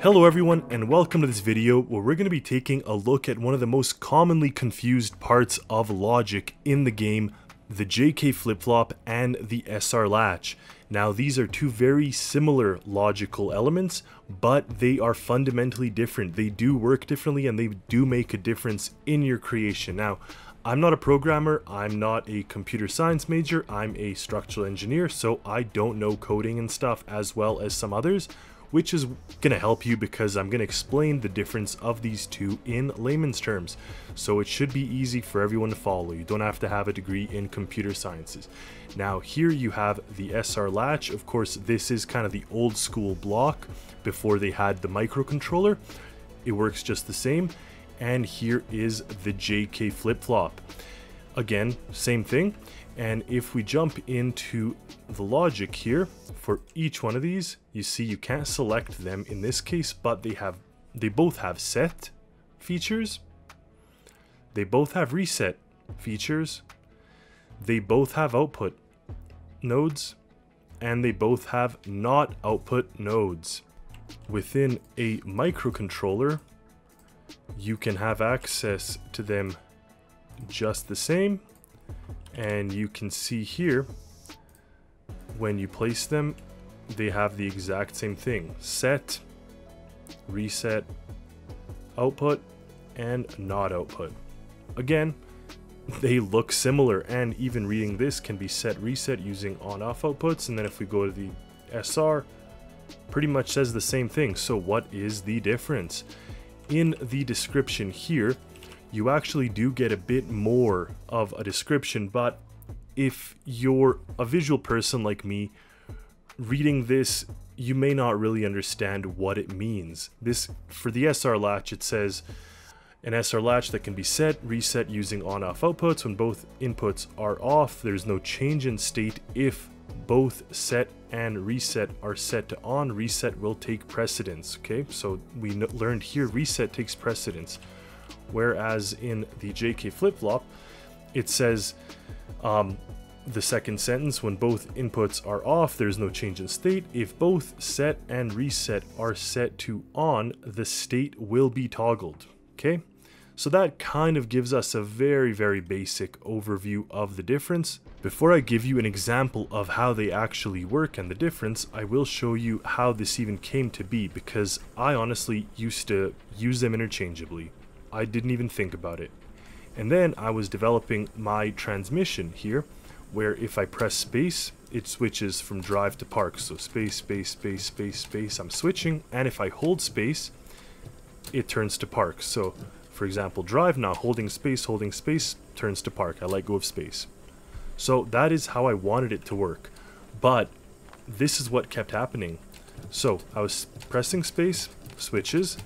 Hello everyone, and welcome to this video where we're going to be taking a look at one of the most commonly confused parts of logic in the game, the JK flip-flop and the SR latch. Now these are two very similar logical elements, but they are fundamentally different. They do work differently and they do make a difference in your creation. Now, I'm not a programmer, I'm not a computer science major, I'm a structural engineer, so I don't know coding and stuff as well as some others, which is going to help you because I'm going to explain the difference of these two in layman's terms. So it should be easy for everyone to follow. You don't have to have a degree in computer sciences. Now here you have the SR latch. Of course, this is kind of the old school block before they had the microcontroller. It works just the same. And here is the JK flip-flop. Again, same thing. And if we jump into the logic here for each one of these, you see you can't select them in this case, but they both have set features. They both have reset features. They both have output nodes, and they both have not output nodes. Within a microcontroller, you can have access to them just the same, and you can see here when you place them they have the exact same thing: set, reset, output, and not output. Again, they look similar, and even reading this can be set reset using on off outputs. And then if we go to the SR, pretty much says the same thing. So what is the difference? In the description here you actually do get a bit more of a description, but if you're a visual person like me, reading this, you may not really understand what it means. This, for the SR latch, it says an SR latch that can be set, reset using on-off outputs when both inputs are off. There's no change in state. If both set and reset are set to on, reset will take precedence. Okay, so we learned here reset takes precedence. Whereas in the JK flip-flop, it says the second sentence, when both inputs are off, there's no change in state. If both set and reset are set to on, the state will be toggled. Okay, so that kind of gives us a very, very basic overview of the difference. Before I give you an example of how they actually work and the difference, I will show you how this even came to be, because I honestly used to use them interchangeably. I didn't even think about it. And then I was developing my transmission here, where if I press space, it switches from drive to park. So space, space, space, space, space, I'm switching. And if I hold space, it turns to park. So for example, drive, now holding space, turns to park. I let go of space. So that is how I wanted it to work. But this is what kept happening. So I was pressing space, switches.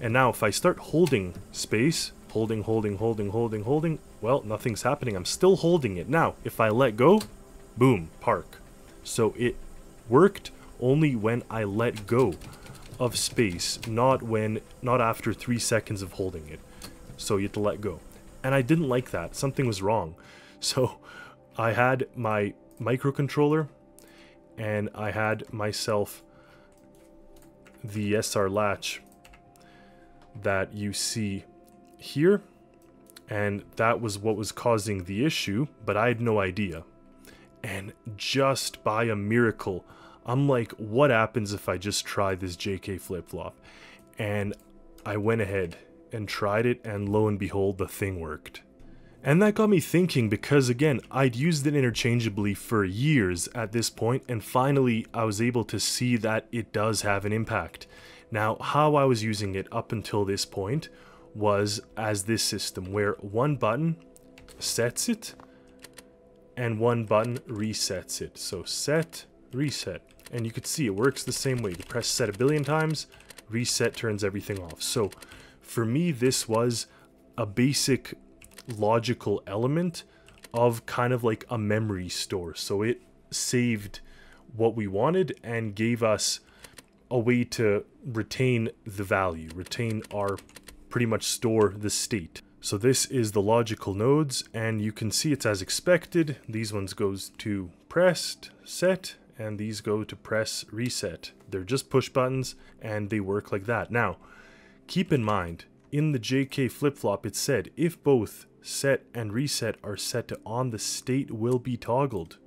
And now if I start holding space, holding, well, nothing's happening. I'm still holding it. Now, if I let go, boom, park. So it worked only when I let go of space, not after 3 seconds of holding it. So you have to let go. And I didn't like that. Something was wrong. So I had my microcontroller and I had myself the SR latch that you see here, and that was what was causing the issue, but I had no idea. And just by a miracle, I'm like, what happens if I just try this JK flip-flop? And I went ahead and tried it, and lo and behold, the thing worked. And that got me thinking, because again, I'd used it interchangeably for years at this point, and finally I was able to see that it does have an impact. Now, how I was using it up until this point was as this system, where one button sets it and one button resets it. So set, reset. And you could see it works the same way. You press set 1 billion times, reset turns everything off. So for me, this was a basic logical element of kind of like a memory store. So it saved what we wanted and gave us a way to retain the value, retain our, pretty much store the state. So this is the logical nodes, and you can see it's as expected. These ones goes to pressed, set, and these go to press, reset. They're just push buttons and they work like that. Now, keep in mind, in the JK flip-flop, it said if both set and reset are set to on, the state will be toggled.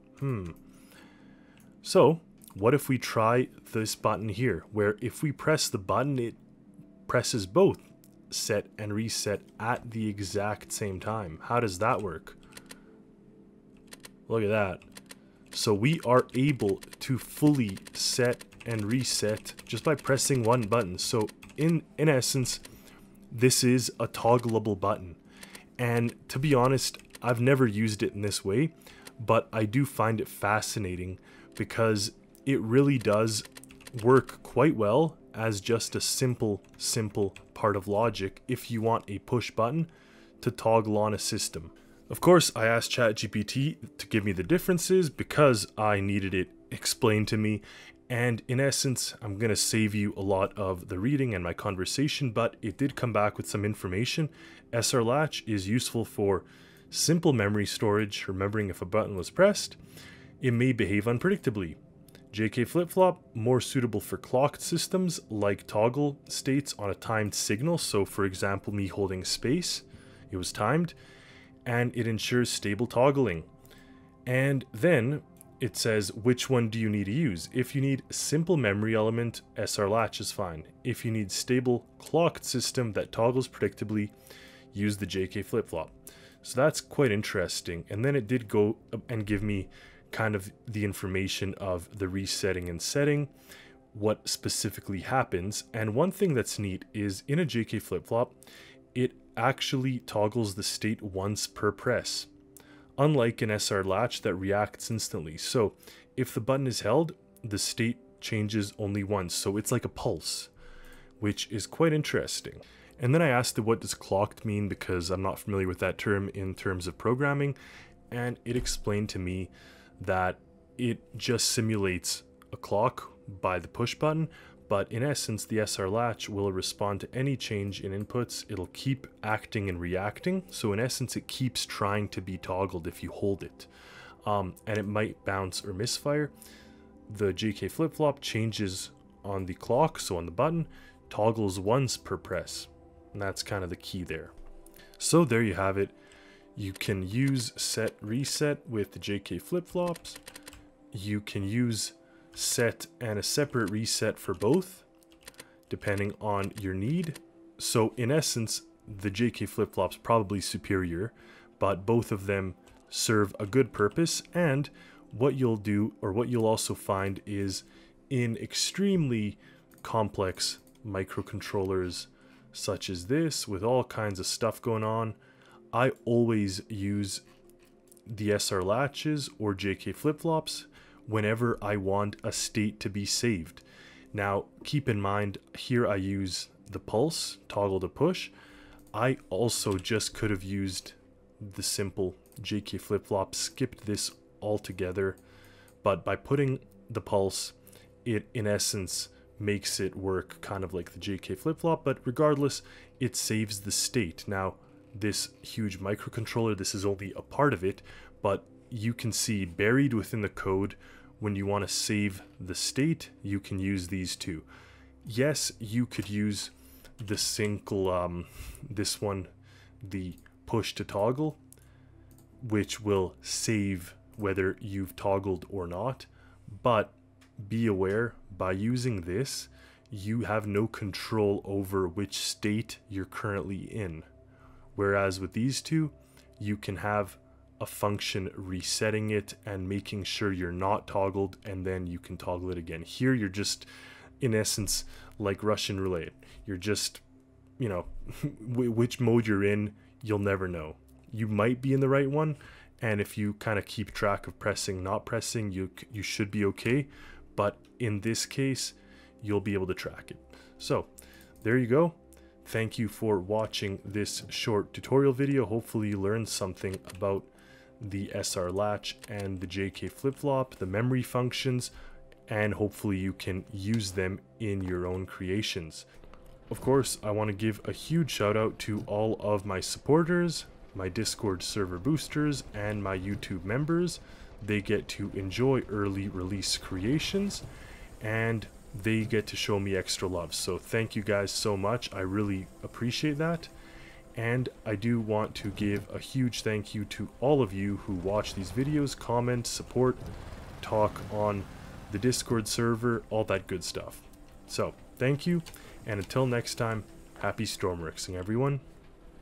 So, what if we try this button here, where if we press the button, it presses both set and reset at the exact same time? How does that work? Look at that. So we are able to fully set and reset just by pressing one button. So in essence, this is a toggleable button. And to be honest, I've never used it in this way, but I do find it fascinating because it really does work quite well as just a simple part of logic if you want a push button to toggle on a system. Of course, I asked ChatGPT to give me the differences because I needed it explained to me. And in essence, I'm going to save you a lot of the reading and my conversation, but it did come back with some information. SR latch is useful for simple memory storage, remembering if a button was pressed. It may behave unpredictably. JK flip-flop, more suitable for clocked systems like toggle states on a timed signal. So for example, me holding space, it was timed, and it ensures stable toggling. And then it says, which one do you need to use? If you need simple memory element, SR latch is fine. If you need stable clocked system that toggles predictably, use the JK flip-flop. So that's quite interesting. And then it did go and give me kind of the information of the resetting and setting, what specifically happens. And one thing that's neat is in a JK flip-flop, it actually toggles the state once per press, unlike an SR latch that reacts instantly. So if the button is held, the state changes only once. So it's like a pulse, which is quite interesting. And then I asked it, what does clocked mean? Because I'm not familiar with that term in terms of programming. And it explained to me that it just simulates a clock by the push button, but in essence, the SR latch will respond to any change in inputs. It'll keep acting and reacting. So in essence, it keeps trying to be toggled if you hold it. And it might bounce or misfire. The JK flip-flop changes on the clock, so on the button, toggles once per press. And that's kind of the key there. So there you have it. You can use set reset with the JK flip-flops. You can use set and a separate reset for both, depending on your need. So in essence, the JK flip-flop's probably superior, but both of them serve a good purpose. And what you'll do, or what you'll also find, is in extremely complex microcontrollers such as this, with all kinds of stuff going on, I always use the SR latches or JK flip-flops whenever I want a state to be saved. Now, keep in mind, here I use the pulse, toggle to push. I also just could have used the simple JK flip-flop, skipped this altogether, but by putting the pulse, it in essence makes it work kind of like the JK flip-flop, but regardless, it saves the state. Now, this huge microcontroller, this is only a part of it, but you can see buried within the code, when you want to save the state, you can use these two. Yes, you could use the single, this one, the push to toggle, which will save whether you've toggled or not. But be aware, by using this, you have no control over which state you're currently in. Whereas with these two, you can have a function resetting it and making sure you're not toggled, and then you can toggle it again. Here you're just, in essence, like Russian roulette. You're just, you know, which mode you're in, you'll never know. You might be in the right one, and if you kind of keep track of pressing, not pressing, you should be okay. But in this case, you'll be able to track it. So there you go. Thank you for watching this short tutorial video. Hopefully you learned something about the SR latch and the JK flip-flop, the memory functions, and hopefully you can use them in your own creations. Of course, I want to give a huge shout out to all of my supporters, my Discord server boosters, and my YouTube members. They get to enjoy early release creations, and they get to show me extra love. So thank you guys so much. I really appreciate that. And I do want to give a huge thank you to all of you who watch these videos, comment, support, talk on the Discord server, all that good stuff. So thank you, and until next time, happy stormrexing, everyone.